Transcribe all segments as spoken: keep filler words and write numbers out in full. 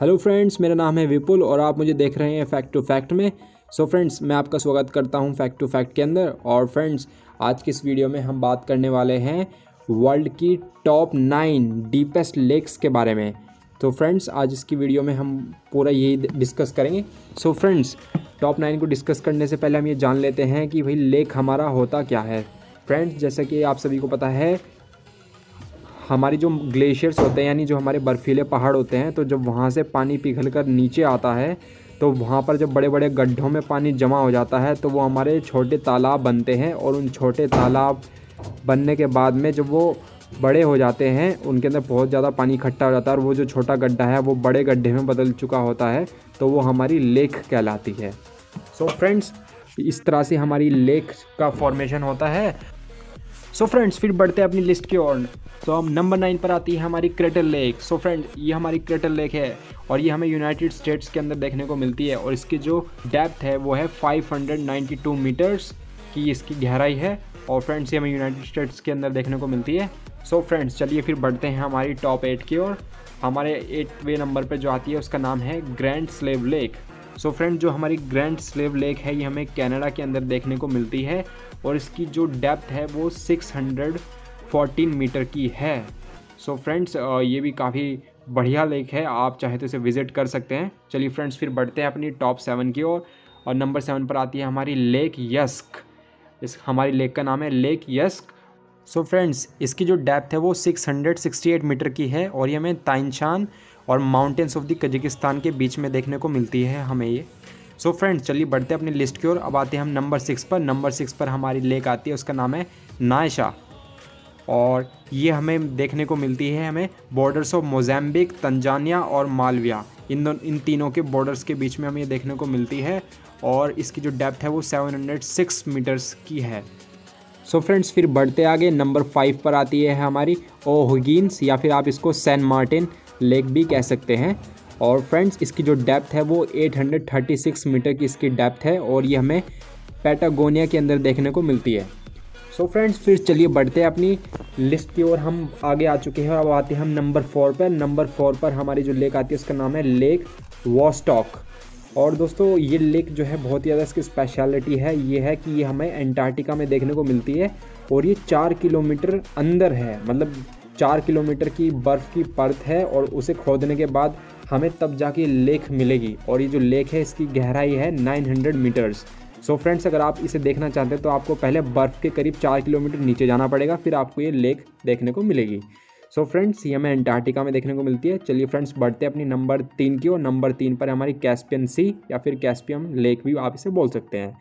Hello friends, मेरा नाम है विपुल और आप मुझे देख रहे हैं फैक्ट टू फैक्ट में। सो so फ्रेंड्स, मैं आपका स्वागत करता हूं फैक्ट टू फैक्ट के अंदर। और फ्रेंड्स, आज की इस वीडियो में हम बात करने वाले हैं वर्ल्ड की टॉप नाइन डीपेस्ट लेक्स के बारे में। तो फ्रेंड्स, आज इसकी वीडियो में हम पूरा यही डिस्कस करेंगे। सो फ्रेंड्स, टॉप नाइन को डिस्कस करने से पहले हम ये जान लेते हैं कि भाई लेक हमारा होता क्या है। फ्रेंड्स, जैसा कि आप सभी को पता है, हमारी जो ग्लेशियर्स होते हैं यानी जो हमारे बर्फीले पहाड़ होते हैं, तो जब वहाँ से पानी पिघल कर नीचे आता है तो वहाँ पर जब बड़े बड़े गड्ढों में पानी जमा हो जाता है तो वो हमारे छोटे तालाब बनते हैं। और उन छोटे तालाब बनने के बाद में जब वो बड़े हो जाते हैं, उनके अंदर बहुत ज़्यादा पानी इकट्ठा हो जाता है और वो जो छोटा गड्ढा है वो बड़े गड्ढे में बदल चुका होता है, तो वो हमारी लेक कहलाती है। सो so फ्रेंड्स, इस तरह से हमारी लेक का फॉर्मेशन होता है। सो so फ्रेंड्स, फिर बढ़ते हैं अपनी लिस्ट की ओर। तो हम नंबर नाइन पर आती है हमारी क्रेटर लेक। सो फ्रेंड, ये हमारी क्रेटर लेक है और ये हमें यूनाइटेड स्टेट्स के अंदर देखने को मिलती है। और इसकी जो डेप्थ है वो है पाँच सौ बानवे मीटर्स की इसकी गहराई है। और फ्रेंड्स, ये हमें यूनाइटेड स्टेट्स के अंदर देखने को मिलती है। सो फ्रेंड्स, चलिए फिर बढ़ते हैं हमारी टॉप एट की ओर। हमारे एटवे नंबर पर जो आती है उसका नाम है grand slave lake. So friend, जो हमारी ग्रैंड स्लेव लेक है ये हमें कनाडा के अंदर देखने को मिलती है और इसकी जो डेप्थ है वो छह सौ चौदह मीटर की है। सो so फ्रेंड्स, ये भी काफ़ी बढ़िया लेक है, आप चाहे तो इसे विज़िट कर सकते हैं। चलिए फ्रेंड्स, फिर बढ़ते हैं अपनी टॉप सेवन की ओर और, और नंबर सेवन पर आती है हमारी लेक यस्क। इस हमारी लेक का नाम है लेक यस्क। सो फ्रेंड्स, इसकी जो डेप्थ है वो छह सौ अड़सठ मीटर की है और ये हमें ताइनशान और माउंटेन्स ऑफ द कजाकिस्तान के बीच में देखने को मिलती है हमें ये। सो so फ्रेंड्स, चलिए बढ़ते हैं अपनी लिस्ट की ओर। अब आते हैं हम नंबर सिक्स पर। नंबर सिक्स पर हमारी लेक आती है, उसका नाम है नायशा और ये हमें देखने को मिलती है हमें बॉर्डर्स ऑफ मोजाम्बिक, तंजानिया और मालविया, इन दोनों इन तीनों के बॉर्डर्स के बीच में हमें ये देखने को मिलती है। और इसकी जो डेप्थ है वो सात सौ छह मीटर्स की है। सो so फ्रेंड्स, फिर बढ़ते आगे नंबर फाइव पर आती है हमारी ओहिगिन्स या फिर आप इसको सैन मार्टिन लेक भी कह सकते हैं। और फ्रेंड्स, इसकी जो डेप्थ है वो आठ सौ छत्तीस मीटर की इसकी डेप्थ है और ये हमें पैटागोनिया के अंदर देखने को मिलती है। सो so फ्रेंड्स, फिर चलिए बढ़ते हैं अपनी लिस्ट की ओर। हम आगे आ चुके हैं और अब आते हैं हम नंबर फोर पर। नंबर फोर पर हमारी जो लेक आती है उसका नाम है लेक वॉस्टॉक। और दोस्तों, ये लेक जो है बहुत ही ज़्यादा इसकी स्पेशलिटी है ये है कि ये हमें एंटार्क्टिका में देखने को मिलती है और ये चार किलोमीटर अंदर है, मतलब चार किलोमीटर की बर्फ़ की परत है और उसे खोदने के बाद हमें तब जाके लेक मिलेगी। और ये जो लेक है इसकी गहराई है नौ सौ मीटर्स। सो फ्रेंड्स, अगर आप इसे देखना चाहते हैं तो आपको पहले बर्फ़ के करीब चार किलोमीटर नीचे जाना पड़ेगा, फिर आपको ये लेक देखने को मिलेगी। सो फ्रेंड्स, ये हमें अंटार्कटिका में देखने को मिलती है। चलिए फ्रेंड्स, बढ़ते हैं अपनी नंबर तीन की ओर। नंबर तीन पर हमारी कैस्पियन सी या फिर कैस्पियन लेक भी आप इसे बोल सकते हैं।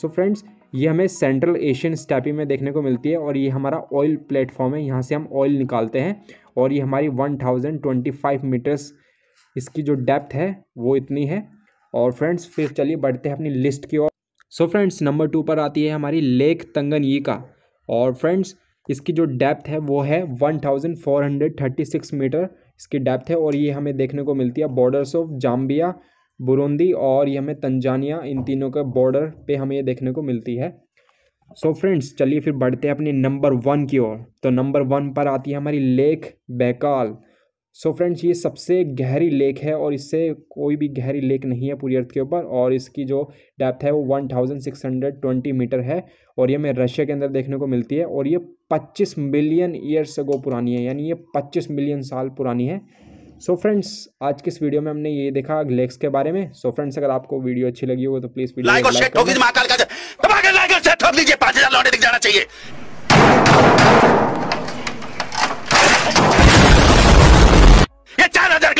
सो so फ्रेंड्स, ये हमें सेंट्रल एशियन स्टेपी में देखने को मिलती है और ये हमारा ऑयल प्लेटफॉर्म है, यहाँ से हम ऑयल निकालते हैं। और ये हमारी एक हज़ार पच्चीस मीटर्स इसकी जो डेप्थ है वो इतनी है। और फ्रेंड्स, फिर चलिए बढ़ते हैं अपनी लिस्ट की ओर। सो फ्रेंड्स, नंबर टू पर आती है हमारी लेक तंगनयिका। और फ्रेंड्स, इसकी जो डेप्थ है वो है एक हज़ार चार सौ छत्तीस मीटर इसकी डेप्थ है और ये हमें देखने को मिलती है बॉर्डर्स ऑफ जाम्बिया, बुरुंदी और ये हमें तंजानिया, इन तीनों के बॉर्डर पे हमें ये देखने को मिलती है। सो so फ्रेंड्स, चलिए फिर बढ़ते हैं अपने नंबर वन की ओर। तो नंबर वन पर आती है हमारी lake Baikal. So so friends, ये सबसे गहरी लेक है और इससे कोई भी गहरी लेक नहीं है पूरी अर्थ के ऊपर। और इसकी जो डेप्थ है वो एक हज़ार छह सौ बीस मीटर है और ये हमें रशिया के अंदर देखने को मिलती है। और ये पच्चीस मिलियन ईयर्स अगो पुरानी है, यानी ये पच्चीस मिलियन साल पुरानी है। सो so फ्रेंड्स, आज के इस वीडियो में हमने ये देखा लेक्स के बारे में। सो so फ्रेंड्स, अगर आपको वीडियो अच्छी लगी हो तो प्लीज वीडियो लाइक और शेयर ठोक दीजिए। महाकाल का दबा कर लाइक और शेयर ठोक दीजिए। पाँच हज़ार लौटे दिख जाना चाहिए।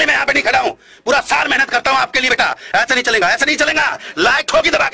मैं यहाँ पे नहीं खड़ा हूँ, पूरा साल मेहनत करता हूँ आपके लिए बेटा, ऐसा नहीं चलेगा, ऐसा नहीं चलेगा। लाइक ठोकी दबा के।